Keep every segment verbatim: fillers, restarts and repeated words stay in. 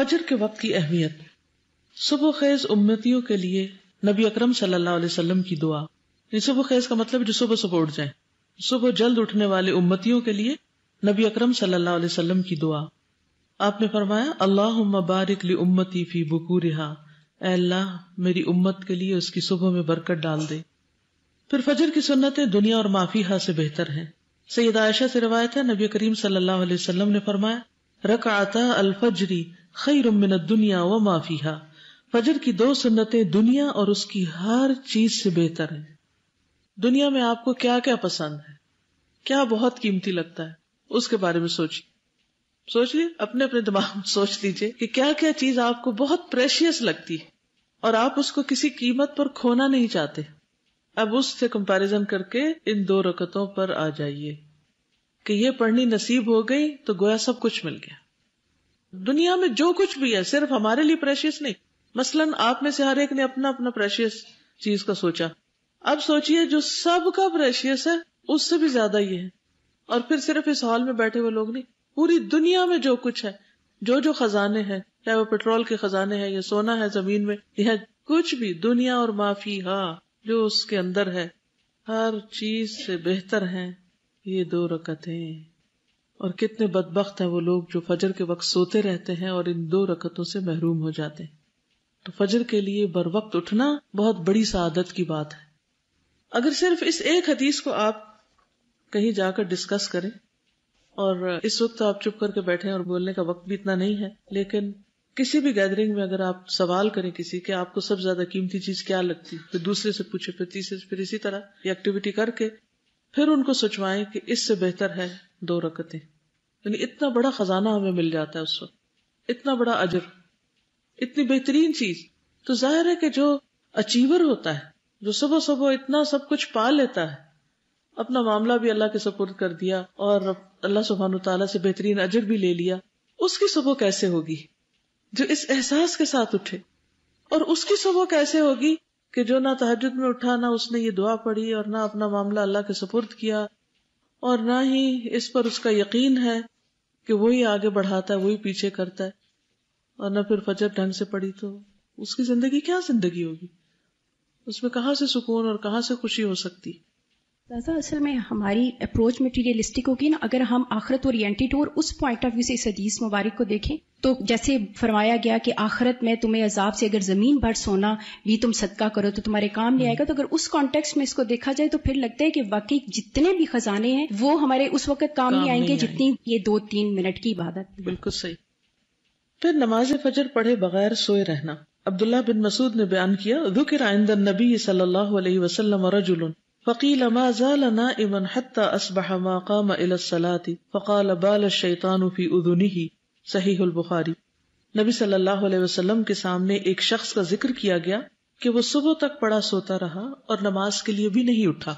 फजर के वक्त की अहमियत। सुबह खेज उम्मतियों के लिए नबी अकरम सल्लल्लाहु अलैहि वसल्लम की दुआ। सुबह खेज का मतलब जो सुबह सुबह उठ जाए। सुबह जल्द उठने वाले उम्मतियों के लिए नबी अकरम सल्लल्लाहु अलैहि वसल्लम की दुआ। आपने फरमाया अल्लाहुम्मा बारिक लि उम्मती फी बुकूरिहा, ऐ अल्लाह मेरी उम्मत के लिए उसकी सुबह में बरकत डाल दे। फिर फजर की सुन्नतें दुनिया और माफिया से बेहतर है। सैयदा आयशा से रिवायत है, नबी करीम सल्लल्लाहु अलैहि वसल्लम ने फरमाया रकअता अल-फज्र खैरुम मिन दुनिया व मा फीहा, फजर की दो सुन्नतें दुनिया और उसकी हर चीज से बेहतर है। दुनिया में आपको क्या क्या पसंद है, क्या बहुत कीमती लगता है, उसके बारे में सोचिए। सोचिए अपने अपने दिमाग में सोच लीजिए कि क्या क्या चीज आपको बहुत प्रेशियस लगती है और आप उसको किसी कीमत पर खोना नहीं चाहते। अब उससे कंपैरिजन करके इन दो रकतों पर आ जाइए कि ये पढ़नी नसीब हो गई तो गोया सब कुछ मिल गया। दुनिया में जो कुछ भी है सिर्फ हमारे लिए प्रेशियस नहीं। मसलन आप में से हर एक ने अपना अपना प्रेशियस चीज का सोचा। अब सोचिए जो सबका प्रेशियस है उससे भी ज्यादा ये है। और फिर सिर्फ इस हॉल में बैठे हुए लोग नहीं, पूरी दुनिया में जो कुछ है, जो जो खजाने हैं, चाहे वो पेट्रोल के खजाने हैं या सोना है जमीन में या कुछ भी, दुनिया और माफी हाँ जो उसके अंदर है हर चीज से बेहतर है ये दो रकतें। और कितने बदबख्त हैं वो लोग जो फजर के वक्त सोते रहते हैं और इन दो रकतों से महरूम हो जाते हैं। तो फजर के लिए बर वक्त उठना बहुत बड़ी सआदत की बात है। अगर सिर्फ इस एक हदीस को आप कहीं जाकर डिस्कस करें, और इस वक्त आप चुप करके बैठे हैं और बोलने का वक्त भी इतना नहीं है, लेकिन किसी भी गैदरिंग में अगर आप सवाल करें किसी के आपको सबसे ज्यादा कीमती चीज क्या लगती, फिर दूसरे से पूछे, फिर तीसरे से, फिर इसी तरह ये एक्टिविटी करके फिर उनको सोचवाएं कि इससे बेहतर है दो रकतें। यानी इतना बड़ा खजाना हमें मिल जाता है उस वक्त, इतना बड़ा अजर, इतनी बेहतरीन चीज। तो जाहिर है कि जो अचीवर होता है, जो सुबह सुबह इतना सब कुछ पा लेता है, अपना मामला भी अल्लाह के सुपुर्द कर दिया और अल्लाह सुब्हानहू तआला से बेहतरीन अजर भी ले लिया, उसकी सुबह कैसे होगी जो इस एहसास के साथ उठे? और उसकी सुबह कैसे होगी कि जो ना तहज्जुद में उठा, ना उसने ये दुआ पढ़ी, और ना अपना मामला अल्लाह के सुपुर्द किया, और ना ही इस पर उसका यकीन है कि वही आगे बढ़ाता है, वही पीछे करता है, और ना फिर फजर ढंग से पड़ी, तो उसकी जिंदगी क्या जिंदगी होगी? उसमें कहाँ से सुकून और कहाँ से खुशी हो सकती? दादा असल में हमारी अप्रोच मटीरियलिस्टिक होगी ना। अगर हम आखिरत ओरिएंटेड हो और उस पॉइंट ऑफ व्यू से इस हदीस मुबारक को देखें तो जैसे फरमाया गया कि आखिरत में तुम्हें अजाब से अगर जमीन भर सोना भी तुम सदका करो तो तुम्हारे काम ले आएगा, तो अगर उस कॉन्टेक्स्ट में इसको देखा जाए तो फिर लगता है कि वाकई जितने भी खजाने हैं वो हमारे उस वक्त काम, काम नहीं आएंगे नहीं जितनी आएंगे। ये दो तीन मिनट की इबादत। बिल्कुल सही। फिर नमाज फजर पढ़े बगैर सोए रहना। अब्दुल्ला बिन मसूद ने बयान किया, ज़ुकिर इंद नबी सल्लल्लाहु अलैहि वसल्लम रजुलन फ़क़ील मा ज़ाल नाइमन हत्ता अस्बह मा क़ाम इला सलाति फ़क़ाल बाल शैतानु फ़ी उज़ुनिही, सहीहुल बुखारी। नबी सल्लल्लाहु अलैहि वसल्लम के सामने एक शख्स का जिक्र किया गया कि वो सुबह तक पड़ा सोता रहा और नमाज के लिए भी नहीं उठा।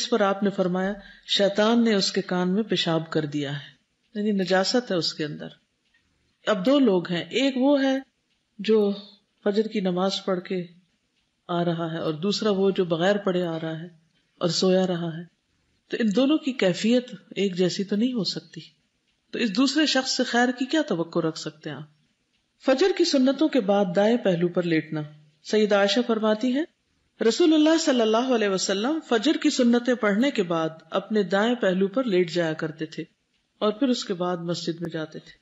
इस पर आपने फरमाया शैतान ने उसके कान में पेशाब कर दिया है, यानी नजासत है उसके अंदर। अब दो लोग हैं, एक वो है जो फजर की नमाज पढ़ के आ रहा है और दूसरा वो जो बगैर पढ़े आ रहा है और सोया रहा है। तो इन दोनों की कैफियत एक जैसी तो नहीं हो सकती, तो इस दूसरे शख्स से खैर की क्या तवक्को रख सकते हैं आप? फजर की सुन्नतों के बाद दाएं पहलू पर लेटना। सैयदा आयशा फरमाती हैं, रसूलुल्लाह सल्लल्लाहु अलैहि वसल्लम फजर की सुन्नतें पढ़ने के बाद अपने दाएं पहलू पर लेट जाया करते थे और फिर उसके बाद मस्जिद में जाते थे।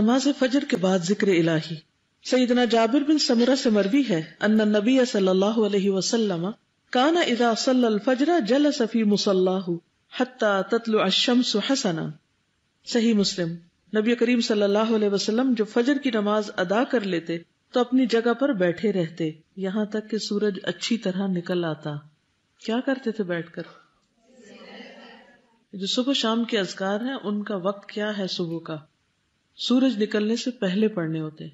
नमाज फजर के बाद जिक्र इलाही। सैयदना जाबिर बिन समरा से मरवी है, अन्ना नबी सल्लल्लाहु अलैहि वसल्लम काना इज़ा सल्लल फज्र जलसा फी मुसल्लाहु हत्ता तत्लु अश-शम्सु हसना, सही मुस्लिम। नबी करीम सल्लल्लाहु अलैहि वसल्लम जो फजर की नमाज अदा कर लेते तो अपनी जगह पर बैठे रहते यहाँ तक कि सूरज अच्छी तरह निकल आता। क्या करते थे बैठकर? जो सुबह शाम के अज़कार हैं उनका वक्त क्या है? सुबह का सूरज निकलने से पहले पढ़ने होते।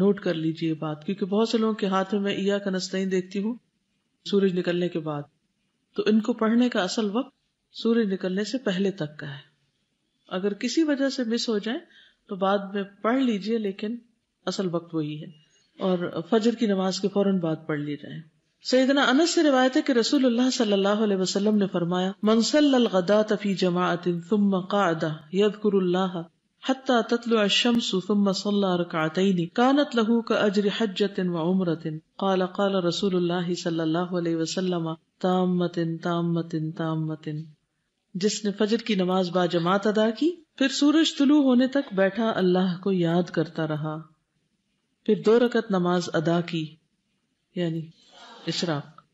नोट कर लीजिए बात, क्योंकि बहुत से लोगों के हाथ में मैं इया का नस्तीन देखती हूँ सूरज निकलने के बाद। तो इनको पढ़ने का असल वक्त सूरज निकलने से पहले तक का है। अगर किसी वजह से मिस हो जाए तो बाद में पढ़ लीजिए, लेकिन असल वक्त वही है। और फजर की नमाज के फौरन बाद पढ़ ली जाए। सैयदना अनस से रिवायत है कि रसूलुल्लाह सल्लल्लाहु अलैहि वसल्लम ने फरमाया, मन सल्लल गदात फी जमाअतिन थुम्मा क़ाअदा यज़कुरुल्लाह हत्ता तत्लुअ अश्शम्सु थुम्म सल्ला रकअतैनि कानत लहू का अज्र हज्जतिन व उम्रतिन क़ाल क़ाल रसूलुल्लाह सल्लल्लाहु अलैहि वसल्लम ताम्मतिन ताम्मतिन ताम्मतिन। जिसने फजर की नमाज बाजमात अदा की, फिर सूरज तुलू होने तक बैठा अल्लाह को याद करता रहा, फिर दो रकत नमाज अदा की यानी इशराक,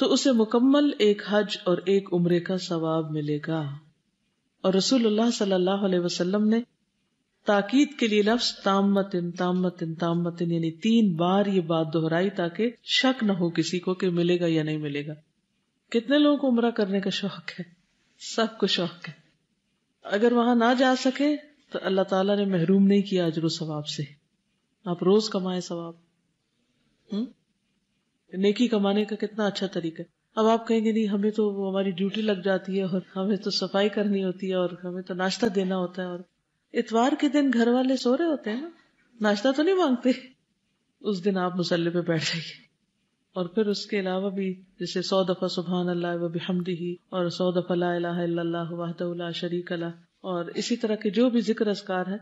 तो उसे मुकम्मल एक हज और एक उम्रे का सवाब मिलेगा। और रसूलुल्लाह सल्लल्लाहु अलैहि वसल्लम ने ताकीद के लिए लफ्ज ताम्मतिन ताम्मतिन ताम्मतिन यानी तीन बार ये बात दोहराई ताकि शक न हो किसी को कि मिलेगा या नहीं मिलेगा। कितने लोगों को उम्रा करने का शौक है? सबको शौक है। अगर वहां ना जा सके तो अल्लाह ताला ने महरूम नहीं किया अजर सवाब से। आप रोज कमाए सवाब। हम्म नेकी कमाने का कितना अच्छा तरीका है। अब आप कहेंगे नहीं, हमें तो वो हमारी ड्यूटी लग जाती है और हमें तो सफाई करनी होती है और हमें तो नाश्ता देना होता है, और इतवार के दिन घर वाले सो रहे होते हैं ना, नाश्ता तो नहीं मांगते। उस दिन आप मुसल्ले पे बैठ जाइए और फिर उसके अलावा भी जैसे सौ दफा सुबहान अल्लाह व बिहम्दिही और सौ दफा ला इलाहा इल्लल्लाह वहदहु ला शरीक लह और इसी तरह के जो भी जिक्र अस्कार है।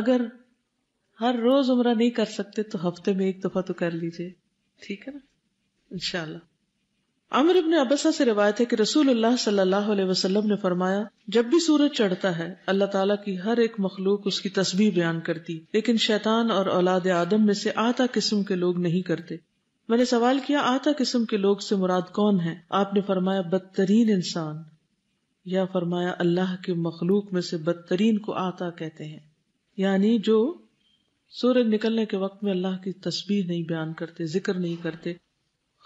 अगर हर रोज उम्रा नहीं कर सकते तो हफ्ते में एक दफा तो कर लीजिए, ठीक है ना, इंशाल्लाह। अमर इब्न अब्बास से रिवायत है कि रसूलुल्लाह सल्लल्लाहु अलैहि वसल्लम ने फरमाया, जब भी सूरज चढ़ता है अल्लाह ताला की हर एक मखलूक उसकी तस्बीह बयान करती, लेकिन शैतान और औलाद आदम में से आता किस्म के लोग नहीं करते। मैंने सवाल किया, आता किस्म के लोग से मुराद कौन है? आपने फरमाया बदतरीन इंसान, या फरमाया अल्लाह के मखलूक में से बदतरीन को आता कहते हैं, यानी जो सूरज निकलने के वक्त में अल्लाह की तस्बीह नहीं बयान करते, जिक्र नहीं करते,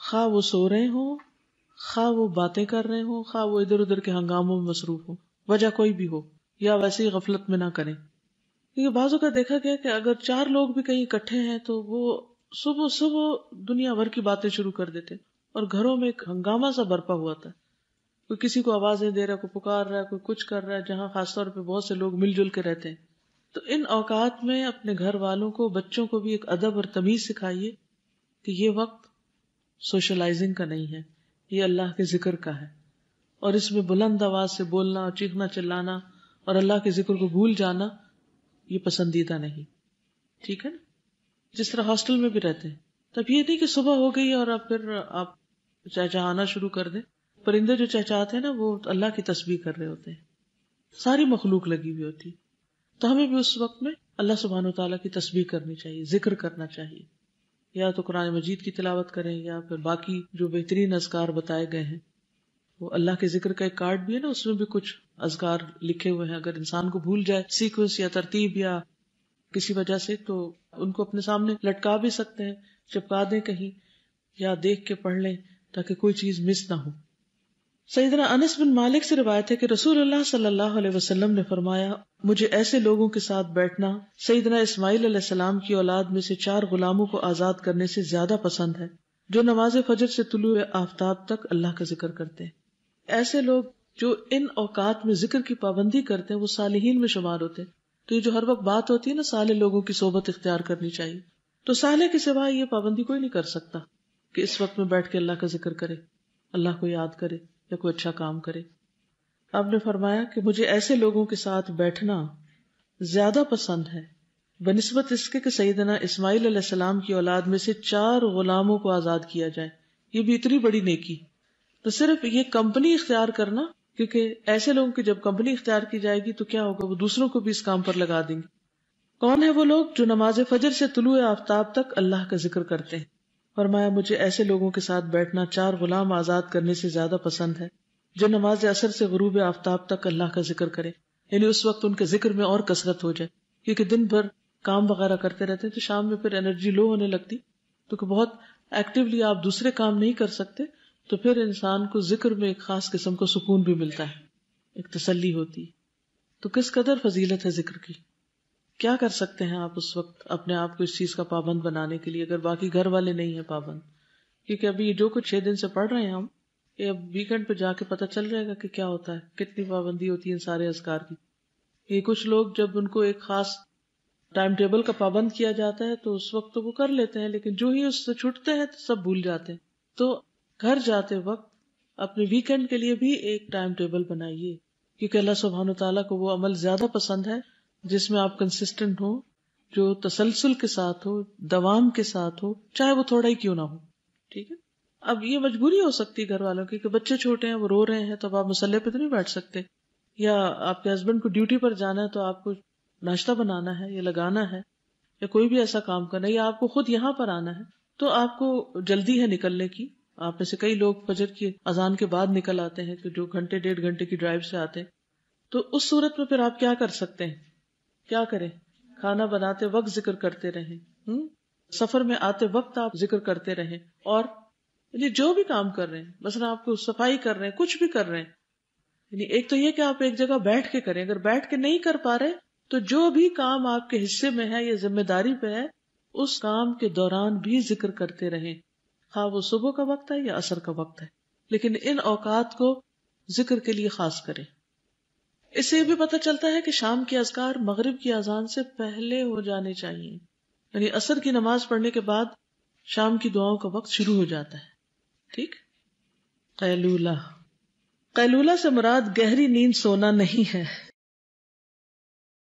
खा वो सो रहे हों, खा वो बातें कर रहे हों, खा वो इधर उधर के हंगामों में मसरूफ हों, वजह कोई भी हो, या वैसे ही गफलत में ना करें। क्योंकि बाजू का देखा गया कि अगर चार लोग भी कहीं इकट्ठे हैं तो वो सुबह सुबह दुनिया भर की बातें शुरू कर देते और घरों में एक हंगामा सा बरपा हुआ था। कोई किसी को आवाजें दे रहा है, कोई पुकार रहा है, कोई कुछ कर रहा है, जहाँ खासतौर पे बहुत से लोग मिलजुल के रहते हैं। तो इन औकात में अपने घर वालों को, बच्चों को भी एक अदब और तमीज सिखाइए कि ये वक्त सोशलाइजिंग का नहीं है, ये अल्लाह के जिक्र का है। और इसमें बुलंद आवाज से बोलना और चीखना चिल्लाना और अल्लाह के जिक्र को भूल जाना ये पसंदीदा नहीं, ठीक है ना। जिस तरह हॉस्टल में भी रहते हैं, तब ये नहीं कि सुबह हो गई और आप फिर आप चहचहाना शुरू कर दें। परिंदे जो चहचहाते हैं ना, वो अल्लाह की तस्बीह कर रहे होते हैं, सारी मखलूक लगी हुई होती। तो हमें भी उस वक्त में अल्लाह सुब्हानो तआला की तस्बीह करनी चाहिए, जिक्र करना चाहिए, या तो कुरान मजीद की तिलावत करें या फिर बाकी जो बेहतरीन अज़कार बताए गए हैं। वो अल्लाह के जिक्र का एक कार्ड भी है ना, उसमें भी कुछ अज़कार लिखे हुए हैं। अगर इंसान को भूल जाए सीक्वेंस या तरतीब या किसी वजह से, तो उनको अपने सामने लटका भी सकते हैं, चिपका दें कहीं, या देख के पढ़ लें ताकि कोई चीज मिस ना हो। सईदना अनस बिन मालिक से रिवायत है कि रसूलुल्लाह सल्लल्लाहु अलैहि वसल्लम ने फरमाया, मुझे ऐसे लोगों के साथ बैठना सईदना इस्माइल अलैहिस्सलाम की औलाद में से चार गुलामों को आजाद करने से ज्यादा पसंद है, जो नमाज फजर से तुलू आफ्ताब तक अल्लाह का जिक्र करते हैं। ऐसे लोग जो इन औकात में जिक्र की पाबंदी करते हैं वो सालिहीन में शुमार होते हैं। तो ये जो हर वक्त बात होती है ना, साले लोगों की सोबत इख्तियार करनी चाहिए। तो साले के सिवा ये पाबंदी कोई नहीं कर सकता कि इस वक्त में बैठ के अल्लाह का जिक्र करे, अल्लाह को याद करे या कोई अच्छा काम करे। आपने फरमाया कि मुझे ऐसे लोगों के साथ बैठना ज्यादा पसंद है बनिस्बत इसके कि सईदना इस्माइल अलैहिस्सलाम की औलाद में से चार गुलामों को आजाद किया जाए। ये भी इतनी बड़ी नेकी। तो सिर्फ ये कंपनी इख्तियार करना, क्योंकि ऐसे लोगों की जब कंपनी इख्तियार की जाएगी तो क्या होगा, वो दूसरों को भी इस काम पर लगा देंगे। कौन है वो लोग? जो नमाज फजर से तुलूए आफ्ताब तक अल्लाह का जिक्र करते हैं। फरमाया, मुझे ऐसे लोगों के साथ बैठना चार गुलाम आजाद करने से ज्यादा पसंद है, जो नमाज असर से गुरूब आफ्ताब तक अल्लाह का जिक्र करे। यानी उस वक्त उनके जिक्र में और कसरत हो जाए, क्योंकि दिन भर काम वगैरह करते रहते हैं तो शाम में फिर एनर्जी लो होने लगती, क्योंकि बहुत एक्टिवली आप दूसरे काम नहीं कर सकते। तो फिर इंसान को जिक्र में एक खास किस्म का सुकून भी मिलता है, एक तसल्ली होती है। तो किस कदर फजीलत है जिक्र की। क्या कर सकते हैं आप उस वक्त अपने आप को इस चीज का पाबंद बनाने के लिए, अगर बाकी घर वाले नहीं है पाबंद। क्योंकि अभी जो कुछ छह दिन से पढ़ रहे हैं हम, ये अब वीकेंड पे जाके पता चल जाएगा कि क्या होता है, कितनी पाबंदी होती है इन सारे अज़कार की। ये कुछ लोग जब उनको एक खास टाइम टेबल का पाबंद किया जाता है तो उस वक्त तो वो कर लेते हैं, लेकिन जो ही उससे छूटते हैं तो सब भूल जाते हैं। तो घर जाते वक्त अपने वीकेंड के लिए भी एक टाइम टेबल बनाइए, क्योंकि अल्लाह सुब्हानो तआला को वो अमल ज्यादा पसंद है जिसमें आप कंसिस्टेंट हो, जो तसलसल के साथ हो, दवाम के साथ हो, चाहे वो थोड़ा ही क्यों ना हो। ठीक है, अब ये मजबूरी हो सकती है घर वालों की कि बच्चे छोटे हैं, वो रो रहे हैं, तो अब आप मसल्ले पे तो नहीं बैठ सकते, या आपके हस्बैंड को ड्यूटी पर जाना है तो आपको नाश्ता बनाना है या लगाना है या कोई भी ऐसा काम करना है, या आपको खुद यहाँ पर आना है, तो आपको जल्दी है निकलने की। आप में से कई लोग फजर की अजान के बाद निकल आते हैं, जो घंटे डेढ़ घंटे की ड्राइव से आते हैं। तो उस सूरत में फिर आप क्या कर सकते हैं, क्या करें? खाना बनाते वक्त जिक्र करते रहें, हुँ? सफर में आते वक्त आप जिक्र करते रहें, और यानी जो भी काम कर रहे हैं, मसलन आपको सफाई कर रहे हैं, कुछ भी कर रहे हैं, यानी एक तो ये कि आप एक जगह बैठ के करें। अगर बैठ के नहीं कर पा रहे तो जो भी काम आपके हिस्से में है या जिम्मेदारी पे है, उस काम के दौरान भी जिक्र करते रहें, खा वो सुबह का वक्त है या असर का वक्त है, लेकिन इन औकात को जिक्र के लिए खास करें। इससे भी पता चलता है कि शाम के अज़कार मगरिब की अजान से पहले हो जाने चाहिए, यानी असर की नमाज पढ़ने के बाद शाम की दुआओं का वक्त शुरू हो जाता है। ठीक, कैलूला, कैलूला से मुराद गहरी नींद सोना नहीं है।